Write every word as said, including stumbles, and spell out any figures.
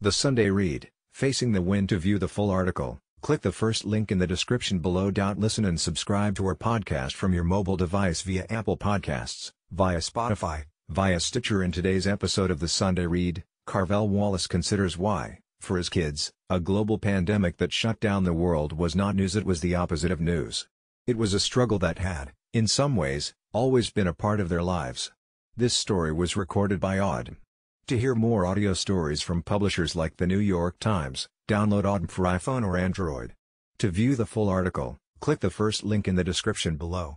The Sunday Read, Facing the Wind. To view the full article, click the first link in the description below. Listen and subscribe to our podcast from your mobile device via Apple Podcasts, via Spotify, via Stitcher. In today's episode of The Sunday Read, Carvell Wallace considers why, for his kids, a global pandemic that shut down the world was not news. It was the opposite of news. It was a struggle that had, in some ways, always been a part of their lives. This story was recorded by Audm. To hear more audio stories from publishers like The New York Times, download Audm for iPhone or Android. To view the full article, click the first link in the description below.